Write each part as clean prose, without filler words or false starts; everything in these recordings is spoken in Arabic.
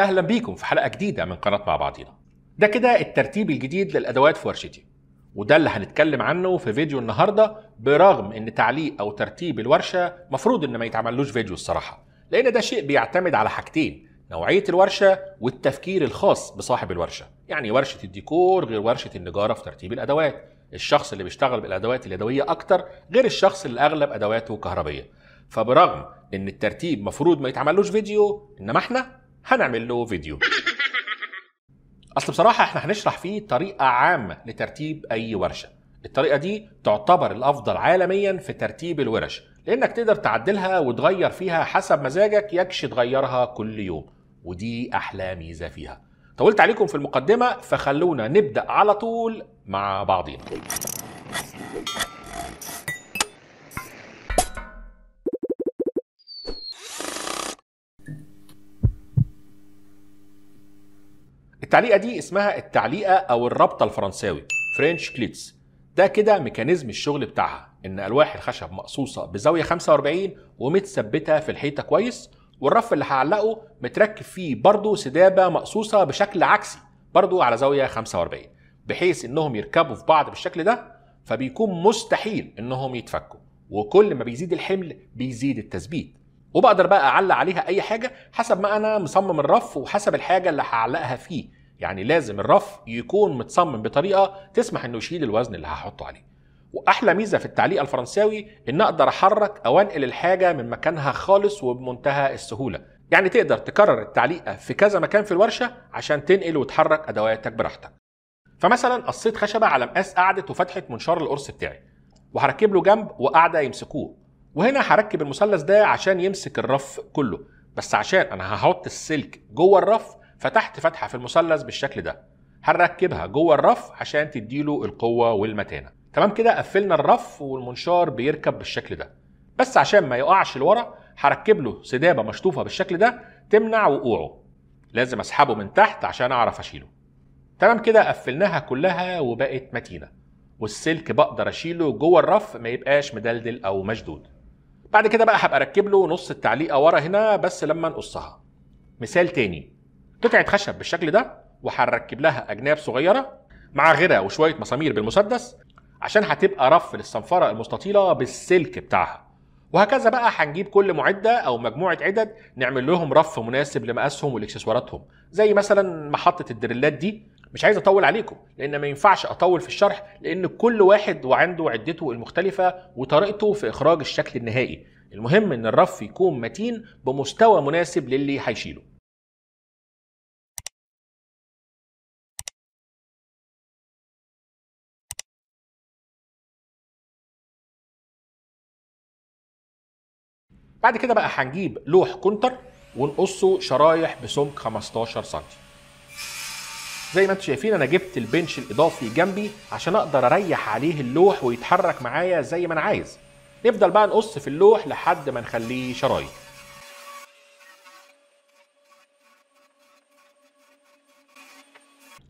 أهلا بيكم في حلقة جديدة من قناة مع بعضينا. ده كده الترتيب الجديد للأدوات في ورشتي، وده اللي هنتكلم عنه في فيديو النهاردة، برغم إن تعليق أو ترتيب الورشة مفروض إن ما يتعملوش فيديو الصراحة، لأن ده شيء بيعتمد على حاجتين: نوعية الورشة والتفكير الخاص بصاحب الورشة. يعني ورشة الديكور غير ورشة النجارة في ترتيب الأدوات، الشخص اللي بيشتغل بالأدوات اليدوية أكتر غير الشخص اللي أغلب أدواته كهربية. فبرغم إن الترتيب مفروض ما يتعملوش فيديو، إنما إحنا هنعمل له فيديو. أصل بصراحة إحنا هنشرح فيه طريقة عامة لترتيب أي ورشة. الطريقة دي تعتبر الأفضل عالميا في ترتيب الورش، لأنك تقدر تعدلها وتغير فيها حسب مزاجك، يكش تغيرها كل يوم، ودي أحلى ميزة فيها. طولت عليكم في المقدمة، فخلونا نبدأ على طول مع بعضينا. التعليقة دي اسمها التعليقة أو الرابطة الفرنساوي فرنش كليتس. ده كده ميكانيزم الشغل بتاعها، إن ألواح الخشب مقصوصة بزاوية 45 ومتثبتة في الحيطة كويس، والرف اللي هعلقه متركب فيه برضه سدابة مقصوصة بشكل عكسي برضه على زاوية 45، بحيث إنهم يركبوا في بعض بالشكل ده، فبيكون مستحيل إنهم يتفكوا، وكل ما بيزيد الحمل بيزيد التثبيت. وبقدر بقى أعلق عليها أي حاجة حسب ما أنا مصمم الرف وحسب الحاجة اللي هعلقها فيه. يعني لازم الرف يكون متصمم بطريقه تسمح انه يشيل الوزن اللي هحطه عليه. واحلى ميزه في التعليق الفرنساوي ان اقدر احرك او انقل الحاجه من مكانها خالص وبمنتهى السهوله. يعني تقدر تكرر التعليقه في كذا مكان في الورشه عشان تنقل وتحرك ادواتك براحتك. فمثلا قصيت خشبه على مقاس قاعده وفتحه منشار القرص بتاعي، وهركب له جنب وقاعده يمسكوه، وهنا هركب المثلث ده عشان يمسك الرف كله، بس عشان انا هحط السلك جوه الرف فتحت فتحة في المثلث بالشكل ده، هنركبها جوه الرف عشان تديله القوة والمتانة. تمام كده قفلنا الرف والمنشار بيركب بالشكل ده، بس عشان ما يقعش لورا هركب له سدابة مشطوفة بالشكل ده تمنع وقوعه، لازم اسحبه من تحت عشان اعرف اشيله. تمام كده قفلناها كلها وبقت متينة، والسلك بقدر اشيله جوه الرف ما يبقاش مدلدل او مشدود. بعد كده بقى هبقى اركب له نص التعليقة ورا هنا بس لما نقصها. مثال تاني، قطعة خشب بالشكل ده وهنركب لها أجناب صغيرة مع غيرها وشوية مسامير بالمسدس عشان هتبقى رف للصنفرة المستطيلة بالسلك بتاعها. وهكذا بقى هنجيب كل معدة أو مجموعة عدد نعمل لهم رف مناسب لمقاسهم والإكسسواراتهم، زي مثلا محطة الدريلات دي. مش عايز أطول عليكم لأن ما ينفعش أطول في الشرح، لأن كل واحد وعنده عدته المختلفة وطريقته في إخراج الشكل النهائي. المهم إن الرف يكون متين بمستوى مناسب للي هيشيله. بعد كده بقى هنجيب لوح كونتر ونقصه شرايح بسمك 15 سم. زي ما انتم شايفين انا جبت البنش الاضافي جنبي عشان اقدر اريح عليه اللوح ويتحرك معايا زي ما انا عايز. نفضل بقى نقص في اللوح لحد ما نخليه شرايح.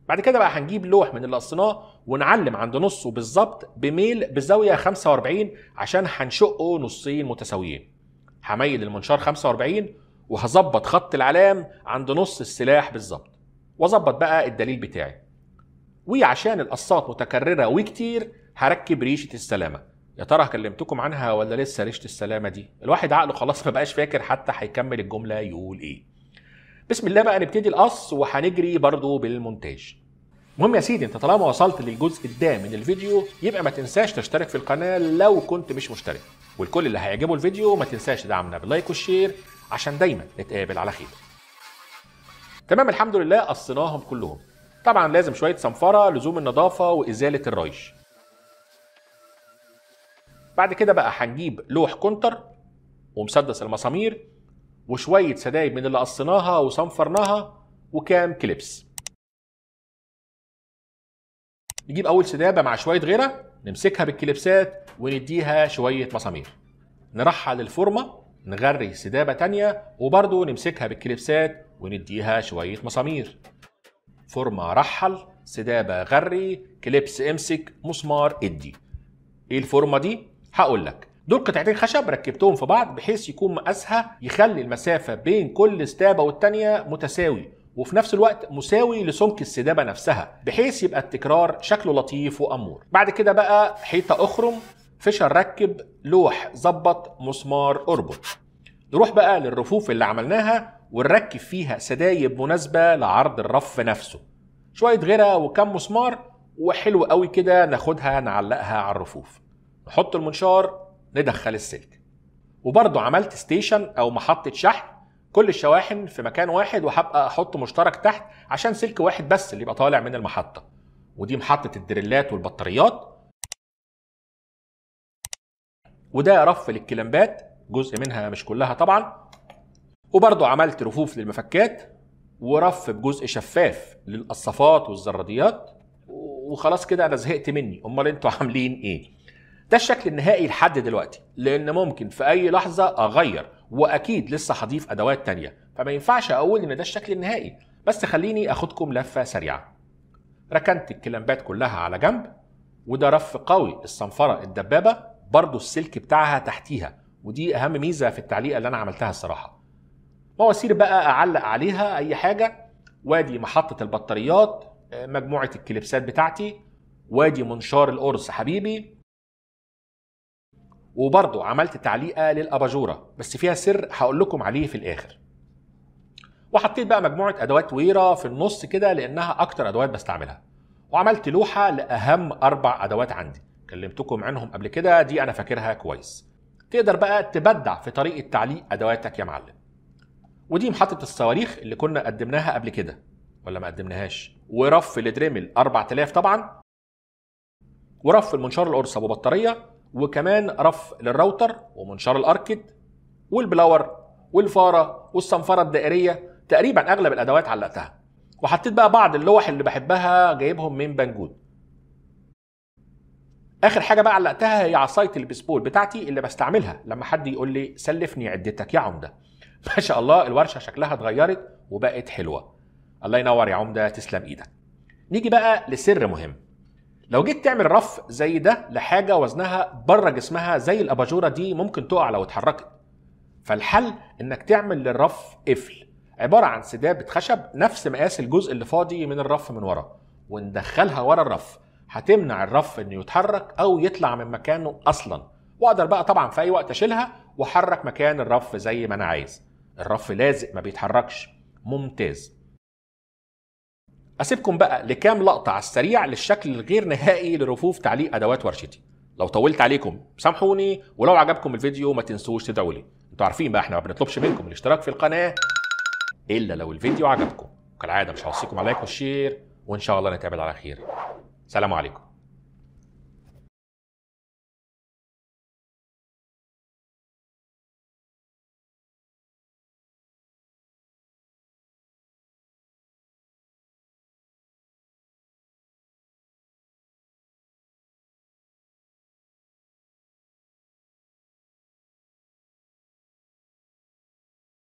بعد كده بقى هنجيب لوح من اللي قصيناه ونعلم عند نصه بالظبط بميل بزاويه 45 عشان هنشقه نصين متساويين. هميل المنشار 45 وهظبط خط العلام عند نص السلاح بالظبط، واظبط بقى الدليل بتاعي. وعشان القصات متكرره وكتير هركب ريشه السلامه. يا ترى كلمتكم عنها ولا لسه؟ ريشه السلامه دي الواحد عقله خلاص ما بقاش فاكر حتى هيكمل الجمله يقول ايه. بسم الله بقى نبتدي القص، وهنجري برضو بالمونتاج. المهم يا سيدي، انت طالما وصلت للجزء ده من الفيديو يبقى ما تنساش تشترك في القناه لو كنت مش مشترك، والكل اللي هيعجبه الفيديو ما تنساش تدعمنا باللايك والشير عشان دايما نتقابل على خير. تمام، الحمد لله قصيناهم كلهم. طبعا لازم شويه صنفره لزوم النظافه وازاله الريش. بعد كده بقى هنجيب لوح كونتر ومسدس المسامير وشويه سدايب من اللي قصيناها وصنفرناها وكام كليبس. نجيب اول سدابه مع شويه غيره نمسكها بالكليبسات ونديها شويه مسامير، نرحل الفورمه نغري سدابه تانيه وبرضو نمسكها بالكليبسات ونديها شويه مسامير. فورمه رحل، سدابه غري، كليبس امسك، مسمار ادي. ايه الفورمه دي؟ هقول لك. دول قطعتين خشب ركبتهم في بعض بحيث يكون مقاسها يخلي المسافه بين كل استابه والثانيه متساوي، وفي نفس الوقت مساوي لسمك السدابه نفسها، بحيث يبقى التكرار شكله لطيف وامور. بعد كده بقى حيطه اخرم، فيشر ركب، لوح ظبط، مسمار اربط. نروح بقى للرفوف اللي عملناها ونركب فيها سدايب مناسبه لعرض الرف نفسه، شويه غيره وكم مسمار وحلو قوي كده، ناخدها نعلقها على الرفوف، نحط المنشار، ندخل السلك. وبرضه عملت ستيشن او محطه شحن، كل الشواحن في مكان واحد، وهبقى احط مشترك تحت عشان سلك واحد بس اللي يبقى طالع من المحطه، ودي محطه الدريلات والبطاريات، وده رف للكلامبات جزء منها مش كلها طبعا. وبرضه عملت رفوف للمفكات، ورف بجزء شفاف للقصافات والزراديات. وخلاص كده انا زهقت مني، امال انتوا عاملين ايه؟ ده الشكل النهائي لحد دلوقتي، لان ممكن في اي لحظه اغير، واكيد لسه هضيف ادوات تانيه، فما ينفعش اقول ان ده الشكل النهائي، بس خليني اخدكم لفه سريعه. ركنت الكلامبات كلها على جنب، وده رف قوي الصنفره الدبابه، برضو السلك بتاعها تحتيها، ودي اهم ميزه في التعليقه اللي انا عملتها الصراحه. مواسير بقى اعلق عليها اي حاجه، وادي محطه البطاريات، مجموعه الكليبسات بتاعتي، وادي منشار القرص حبيبي. وبرضه عملت تعليقه للاباجوره بس فيها سر هقول لكم عليه في الاخر. وحطيت بقى مجموعه ادوات ويره في النص كده لانها اكتر ادوات بستعملها. وعملت لوحه لاهم 4 ادوات عندي، كلمتكم عنهم قبل كده، دي انا فاكرها كويس. تقدر بقى تبدع في طريقه تعليق ادواتك يا معلم. ودي محطه الصواريخ اللي كنا قدمناها قبل كده ولا ما قدمناهاش، ورف الدريمل 4000 طبعا، ورف المنشار القرص ابو بطاريه، وكمان رف للراوتر ومنشار الاركد والبلاور والفاره والصنفره الدائريه. تقريبا اغلب الادوات علقتها، وحطيت بقى بعض اللوح اللي بحبها جايبهم من بنجود. اخر حاجه بقى علقتها هي عصايه البيسبول بتاعتي اللي بستعملها لما حد يقول لي سلفني عدتك يا عمده. ما شاء الله الورشه شكلها اتغيرت وبقت حلوه، الله ينور يا عمده، تسلم ايدك. نيجي بقى لسر مهم، لو جيت تعمل رف زي ده لحاجه وزنها بره جسمها زي الاباجوره دي ممكن تقع لو اتحركت، فالحل انك تعمل للرف قفل، عباره عن سدابه خشب نفس مقاس الجزء اللي فاضي من الرف من ورا، وندخلها ورا الرف، هتمنع الرف انه يتحرك او يطلع من مكانه اصلا، واقدر بقى طبعا في اي وقت اشيلها واحرك مكان الرف زي ما انا عايز. الرف لازق ما بيتحركش، ممتاز. اسيبكم بقى لكام لقطه على السريع للشكل الغير نهائي لرفوف تعليق ادوات ورشتي. لو طولت عليكم سامحوني، ولو عجبكم الفيديو ما تنسوش تدعوا لي. انتوا عارفين بقى احنا ما بنطلبش منكم الاشتراك في القناه الا لو الفيديو عجبكم، وكالعاده مش هوصيكم على لايك والشير، وان شاء الله نتقابل على خير. سلام عليكم.